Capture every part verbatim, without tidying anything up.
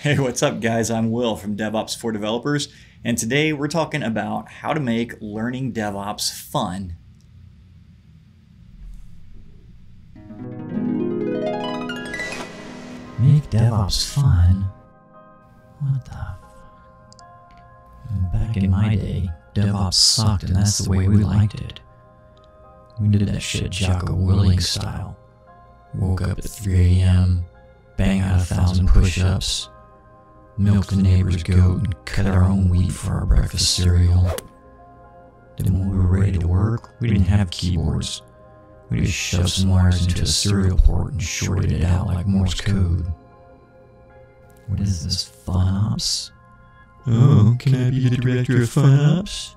Hey, what's up guys? I'm Will from DevOps for Developers, and today we're talking about how to make learning DevOps fun. Make DevOps fun? What the fuck? Back in my day, DevOps sucked and that's the way we liked it. We did that shit Jocko Willink style. Woke up at three A M, bang out a thousand push-ups, milk the neighbor's goat, and cut our own wheat for our breakfast cereal. Then when we were ready to work, we didn't have keyboards. We just shoved some wires into a serial port and shorted it out like Morse code. What is this, FunOps? Oh, can I be the director of FunOps?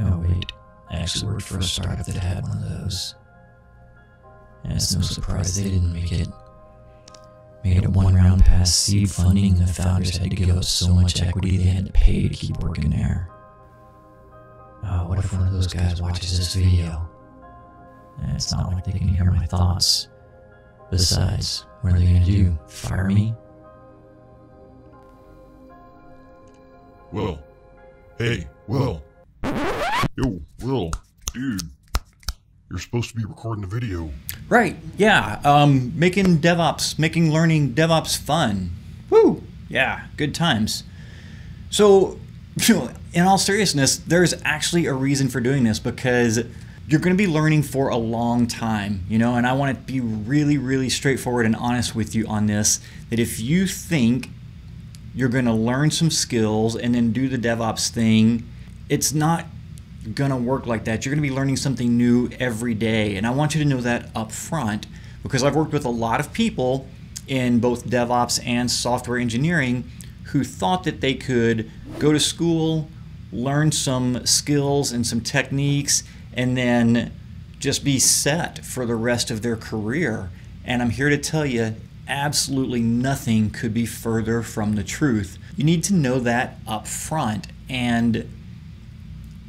Oh wait, I actually worked for a startup that had one of those. And it's no surprise they didn't make it. Made it one round past seed funding, and the founders had to give up so much equity they had to pay to keep working there. Oh, what if one of those guys watches this video? And it's not like they can hear my thoughts. Besides, what are they gonna do? Fire me? Will. Hey, Will. Yo, Will, dude. You're supposed to be recording the video. Right, yeah, um, making DevOps, making learning DevOps fun. Woo, yeah, good times. So, in all seriousness, there's actually a reason for doing this because you're gonna be learning for a long time, you know, and I wanna be really, really straightforward and honest with you on this, that if you think you're gonna learn some skills and then do the DevOps thing, it's not gonna work like that. You're gonna be learning something new every day, and I want you to know that up front, because I've worked with a lot of people in both DevOps and software engineering who thought that they could go to school, learn some skills and some techniques, and then just be set for the rest of their career. And I'm here to tell you, absolutely nothing could be further from the truth. You need to know that up front, and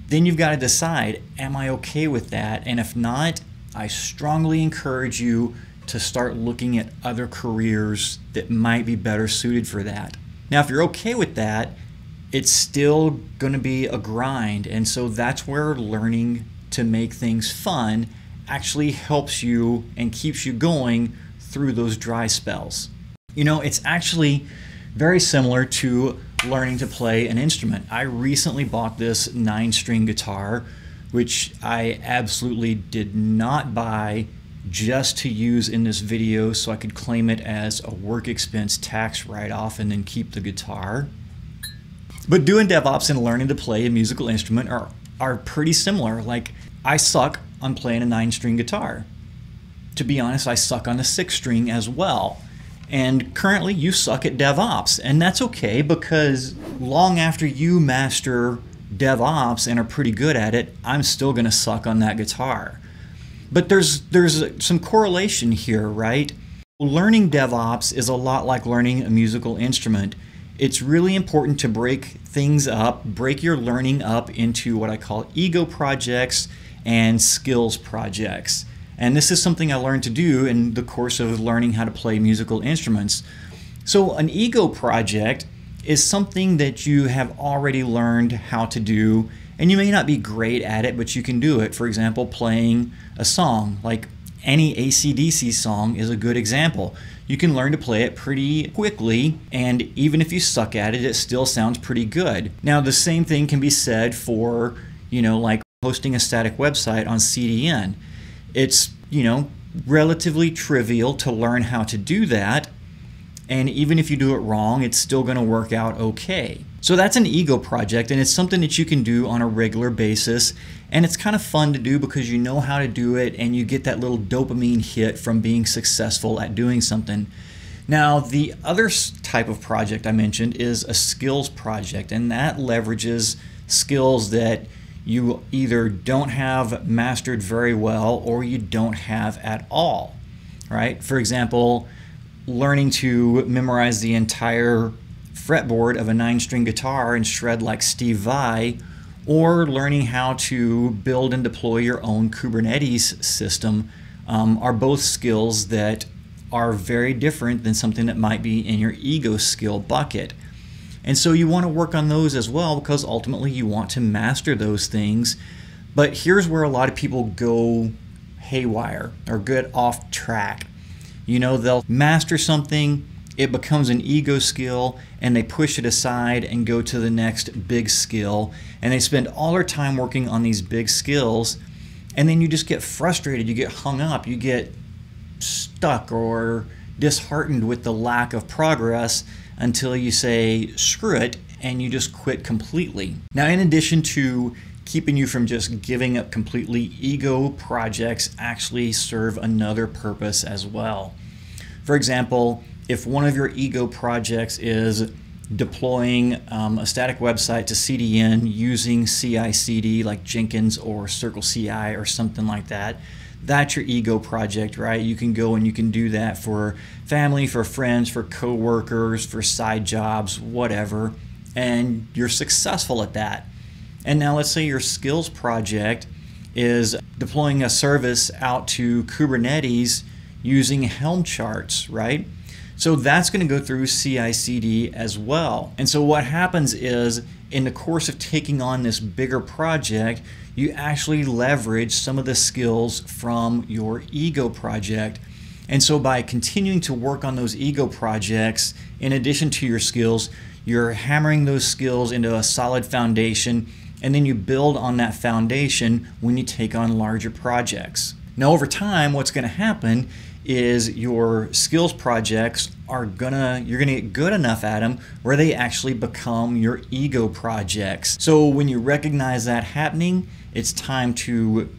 then you've got to decide, am I okay with that? And if not, I strongly encourage you to start looking at other careers that might be better suited for that. Now, if you're okay with that, it's still going to be a grind. And so that's where learning to make things fun actually helps you and keeps you going through those dry spells. You know, it's actually very similar to learning to play an instrument. I recently bought this nine-string guitar, which I absolutely did not buy just to use in this video so I could claim it as a work expense tax write-off and then keep the guitar. But doing DevOps and learning to play a musical instrument are, are pretty similar. Like, I suck on playing a nine-string guitar. To be honest, I suck on the six-string as well. And currently you suck at DevOps, and that's okay, because long after you master DevOps and are pretty good at it, I'm still gonna suck on that guitar. But there's, there's some correlation here, right? Learning DevOps is a lot like learning a musical instrument. It's really important to break things up, break your learning up into what I call ego projects and skills projects. And this is something I learned to do in the course of learning how to play musical instruments. So an ego project is something that you have already learned how to do, and you may not be great at it, but you can do it. For example, playing a song, like any A C D C song is a good example. You can learn to play it pretty quickly, and even if you suck at it, it still sounds pretty good. Now, the same thing can be said for, you know, like hosting a static website on C D N. It's, you know, relatively trivial to learn how to do that, and even if you do it wrong, it's still going to work out okay. So that's an ego project, and it's something that you can do on a regular basis, and it's kind of fun to do because you know how to do it and you get that little dopamine hit from being successful at doing something. Now, the other type of project I mentioned is a skills project, and that leverages skills that you either don't have mastered very well or you don't have at all, right? For example, learning to memorize the entire fretboard of a nine-string guitar and shred like Steve Vai, or learning how to build and deploy your own Kubernetes system um, are both skills that are very different than something that might be in your ego skill bucket. And so you want to work on those as well, because ultimately you want to master those things. But here's where a lot of people go haywire or get off track. You know, they'll master something, it becomes an ego skill, and they push it aside and go to the next big skill. And they spend all their time working on these big skills, and then you just get frustrated, you get hung up, you get stuck or disheartened with the lack of progress until you say, screw it, and you just quit completely. Now, in addition to keeping you from just giving up completely, ego projects actually serve another purpose as well. For example, if one of your ego projects is deploying um, a static website to C D N using C I C D like Jenkins or CircleCI or something like that, that's your ego project, right? You can go and you can do that for family, for friends, for coworkers, for side jobs, whatever, and you're successful at that. And now let's say your skills project is deploying a service out to Kubernetes using Helm charts, right? So that's going to go through C I C D as well. And so what happens is, in the course of taking on this bigger project, you actually leverage some of the skills from your ego project. And so by continuing to work on those ego projects, in addition to your skills, you're hammering those skills into a solid foundation, and then you build on that foundation when you take on larger projects. Now, over time, what's going to happen is your skills projects are gonna, you're gonna get good enough at them where they actually become your ego projects. So when you recognize that happening, it's time to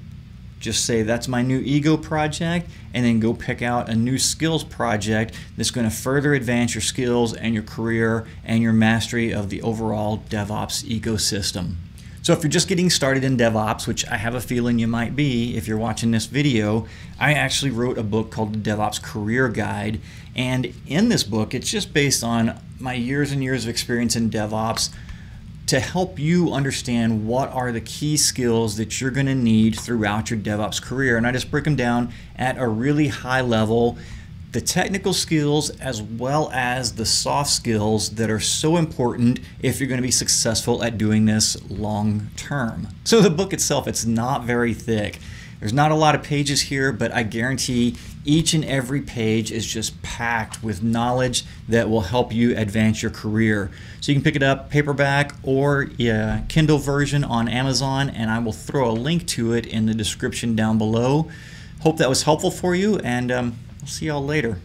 just say, that's my new ego project, and then go pick out a new skills project that's gonna further advance your skills and your career and your mastery of the overall DevOps ecosystem. So if you're just getting started in DevOps, which I have a feeling you might be if you're watching this video, I actually wrote a book called The DevOps Career Guide. And in this book, it's just based on my years and years of experience in DevOps to help you understand what are the key skills that you're going to need throughout your DevOps career. And I just break them down at a really high level, the technical skills as well as the soft skills that are so important if you're going to be successful at doing this long term. So the book itself, it's not very thick. There's not a lot of pages here, but I guarantee each and every page is just packed with knowledge that will help you advance your career. So you can pick it up paperback or a Kindle version on Amazon, and I will throw a link to it in the description down below. Hope that was helpful for you, and um, I'll see y'all later.